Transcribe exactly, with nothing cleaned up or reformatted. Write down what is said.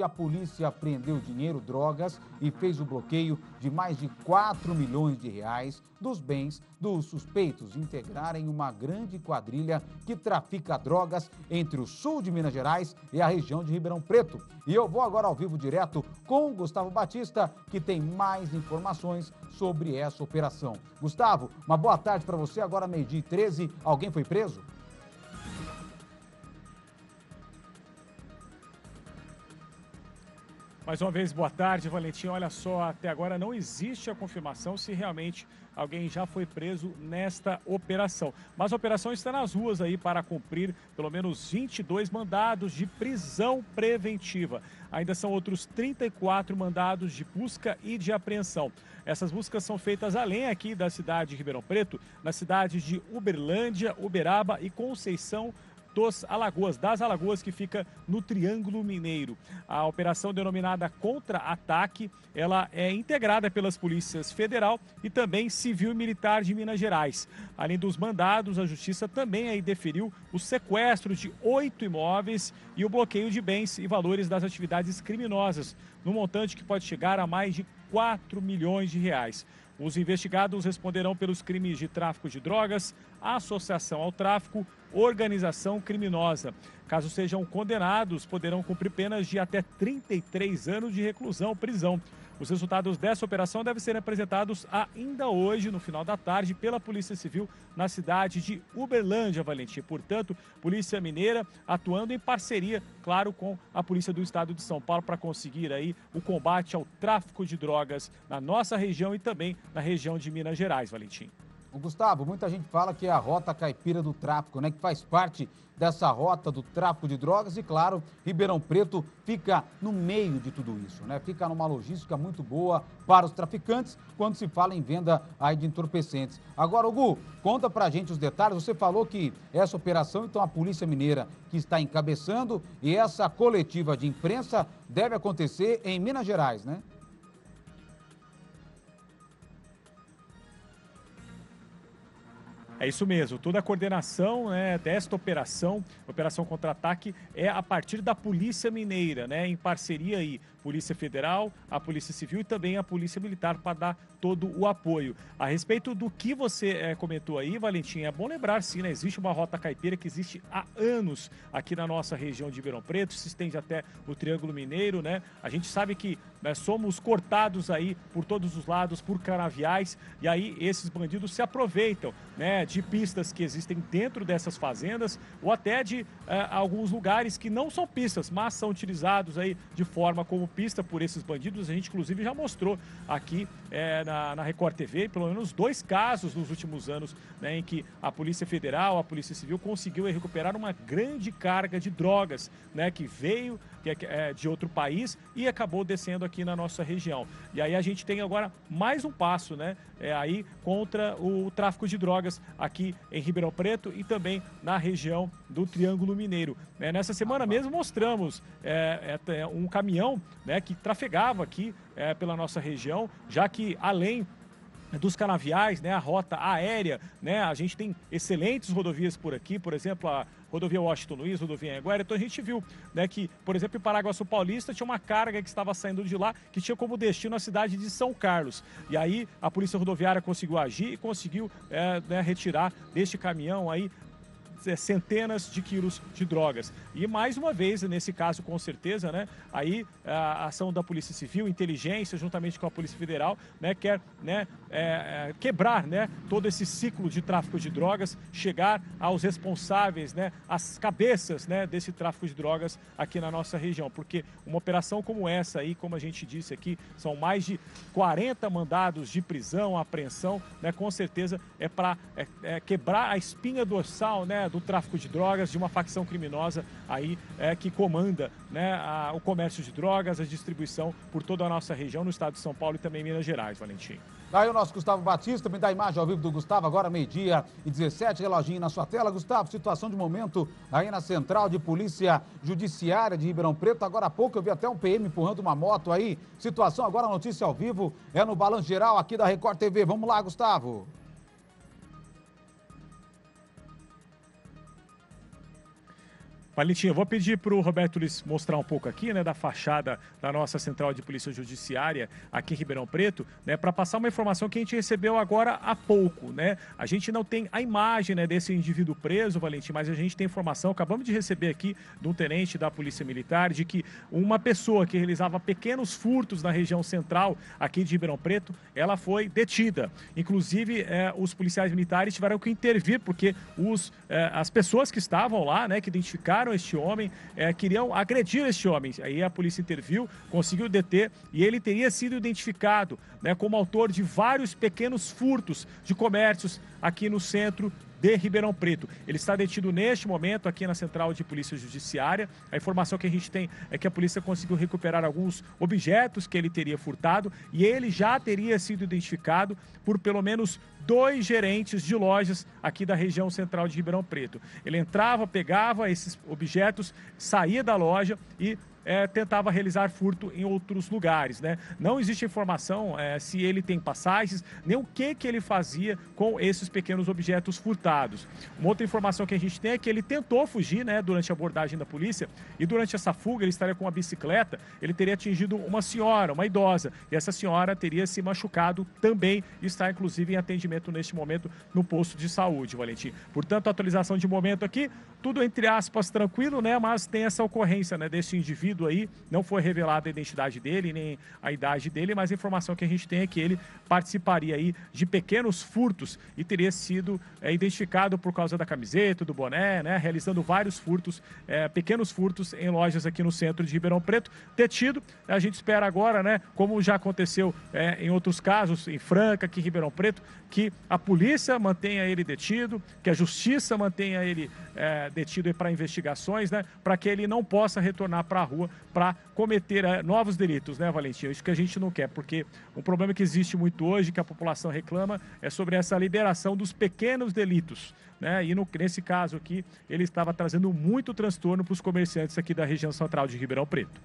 A polícia apreendeu dinheiro, drogas e fez o bloqueio de mais de quatro milhões de reais dos bens dos suspeitos de integrarem uma grande quadrilha que trafica drogas entre o sul de Minas Gerais e a região de Ribeirão Preto. E eu vou agora ao vivo direto com Gustavo Batista, que tem mais informações sobre essa operação. Gustavo, uma boa tarde para você. Agora meio-dia e treze, alguém foi preso? Mais uma vez, boa tarde, Valentinho. Olha só, até agora não existe a confirmação se realmente alguém já foi preso nesta operação. Mas a operação está nas ruas aí para cumprir pelo menos vinte e dois mandados de prisão preventiva. Ainda são outros trinta e quatro mandados de busca e de apreensão. Essas buscas são feitas além aqui da cidade de Ribeirão Preto, na cidade de Uberlândia, Uberaba e Conceição Dos Alagoas, das Alagoas, que fica no Triângulo Mineiro. A operação denominada Contra-Ataque, ela é integrada pelas polícias federal e também civil e militar de Minas Gerais. Além dos mandados, a Justiça também aí deferiu o sequestro de oito imóveis e o bloqueio de bens e valores das atividades criminosas, num montante que pode chegar a mais de quatro milhões de reais. Os investigados responderão pelos crimes de tráfico de drogas, associação ao tráfico, organização criminosa. Caso sejam condenados, poderão cumprir penas de até trinta e três anos de reclusão, prisão. Os resultados dessa operação devem ser apresentados ainda hoje, no final da tarde, pela Polícia Civil na cidade de Uberlândia, Valentim. Portanto, Polícia Mineira atuando em parceria, claro, com a Polícia do Estado de São Paulo para conseguir aí o combate ao tráfico de drogas na nossa região e também na região de Minas Gerais, Valentim. Gustavo, muita gente fala que é a rota caipira do tráfico, né? Que faz parte dessa rota do tráfico de drogas e, claro, Ribeirão Preto fica no meio de tudo isso, né? Fica numa logística muito boa para os traficantes quando se fala em venda aí de entorpecentes. Agora, Hugo, conta pra gente os detalhes. Você falou que essa operação, então, a Polícia Mineira que está encabeçando, e essa coletiva de imprensa deve acontecer em Minas Gerais, né? É isso mesmo, toda a coordenação, né, desta operação, Operação Contra-Ataque, é a partir da Polícia Mineira, né, em parceria aí, Polícia Federal, a Polícia Civil e também a Polícia Militar para dar todo o apoio. A respeito do que você é, comentou aí, Valentim, é bom lembrar sim, né, existe uma rota caipira que existe há anos aqui na nossa região de Ribeirão Preto, se estende até o Triângulo Mineiro, né? A gente sabe que nós somos cortados aí por todos os lados, por canaviais, e aí esses bandidos se aproveitam, né, de pistas que existem dentro dessas fazendas ou até de uh, alguns lugares que não são pistas, mas são utilizados aí de forma como pista por esses bandidos. A gente inclusive já mostrou aqui é, na, na Record T V pelo menos dois casos nos últimos anos, né, em que a Polícia Federal, a Polícia Civil conseguiu é, recuperar uma grande carga de drogas, né, que veio de outro país e acabou descendo aqui na nossa região. E aí a gente tem agora mais um passo, né, é aí contra o tráfico de drogas aqui em Ribeirão Preto e também na região do Triângulo Mineiro. É, nessa semana mesmo mostramos é, é, um caminhão, né, que trafegava aqui é, pela nossa região, já que além dos canaviais, né, a rota aérea, né, a gente tem excelentes rodovias por aqui, por exemplo, a rodovia Washington Luiz, rodovia Anhanguera. Então a gente viu, né, que, por exemplo, em Paraguaçu Paulista tinha uma carga que estava saindo de lá, que tinha como destino a cidade de São Carlos. E aí a Polícia Rodoviária conseguiu agir e conseguiu é, né, retirar deste caminhão aí centenas de quilos de drogas. E mais uma vez, nesse caso com certeza, né, aí a ação da Polícia Civil, inteligência, juntamente com a Polícia Federal, né, quer, né, é, quebrar, né, todo esse ciclo de tráfico de drogas, chegar aos responsáveis, né, às cabeças, né, desse tráfico de drogas aqui na nossa região, porque uma operação como essa aí, como a gente disse aqui, são mais de quarenta mandados de prisão, apreensão, né, com certeza é para é, é, quebrar a espinha dorsal, né, do tráfico de drogas, de uma facção criminosa aí é, que comanda, né, a, o comércio de drogas, a distribuição por toda a nossa região, no estado de São Paulo e também Minas Gerais, Valentim. Aí o nosso Gustavo Batista, me dá a imagem ao vivo do Gustavo, agora meio-dia e dezessete, reloginho na sua tela. Gustavo, situação de momento aí na Central de Polícia Judiciária de Ribeirão Preto. Agora há pouco eu vi até um P M empurrando uma moto aí. Situação agora, notícia ao vivo, é no Balanço Geral aqui da Record T V. Vamos lá, Gustavo. Valentinho, eu vou pedir para o Roberto Luiz mostrar um pouco aqui, né, da fachada da nossa Central de Polícia Judiciária aqui em Ribeirão Preto, né, para passar uma informação que a gente recebeu agora há pouco, né? A gente não tem a imagem, né, desse indivíduo preso, Valentim, mas a gente tem informação, acabamos de receber aqui de um tenente da Polícia Militar, de que uma pessoa que realizava pequenos furtos na região central aqui de Ribeirão Preto, ela foi detida. Inclusive, eh, os policiais militares tiveram que intervir, porque os, eh, as pessoas que estavam lá, né, que identificaram este homem, é, queriam agredir este homem. Aí a polícia interviu, conseguiu deter, e ele teria sido identificado, né, como autor de vários pequenos furtos de comércios aqui no centro de Ribeirão Preto. Ele está detido neste momento aqui na Central de Polícia Judiciária. A informação que a gente tem é que a polícia conseguiu recuperar alguns objetos que ele teria furtado, e ele já teria sido identificado por pelo menos dois gerentes de lojas aqui da região central de Ribeirão Preto. Ele entrava, pegava esses objetos, saía da loja e É, tentava realizar furto em outros lugares, né? Não existe informação é, se ele tem passagens, nem o que que ele fazia com esses pequenos objetos furtados. Uma outra informação que a gente tem é que ele tentou fugir, né, durante a abordagem da polícia, e durante essa fuga ele estaria com uma bicicleta, ele teria atingido uma senhora, uma idosa, e essa senhora teria se machucado também, e está inclusive em atendimento neste momento no posto de saúde, Valentim. Portanto, a atualização de momento aqui, tudo entre aspas tranquilo, né? Mas tem essa ocorrência, né, desse indivíduo aí, não foi revelada a identidade dele, nem a idade dele, mas a informação que a gente tem é que ele participaria aí de pequenos furtos e teria sido é, identificado por causa da camiseta, do boné, né, realizando vários furtos, é, pequenos furtos em lojas aqui no centro de Ribeirão Preto. Detido, a gente espera agora, né, como já aconteceu é, em outros casos, em Franca, aqui em Ribeirão Preto, que a polícia mantenha ele detido, que a justiça mantenha ele é, detido para investigações, né, para que ele não possa retornar para a rua para cometer é, novos delitos, né, Valentim? Isso que a gente não quer, porque um problema que existe muito hoje, que a população reclama, é sobre essa liberação dos pequenos delitos, né? E no, nesse caso aqui, ele estava trazendo muito transtorno para os comerciantes aqui da região central de Ribeirão Preto.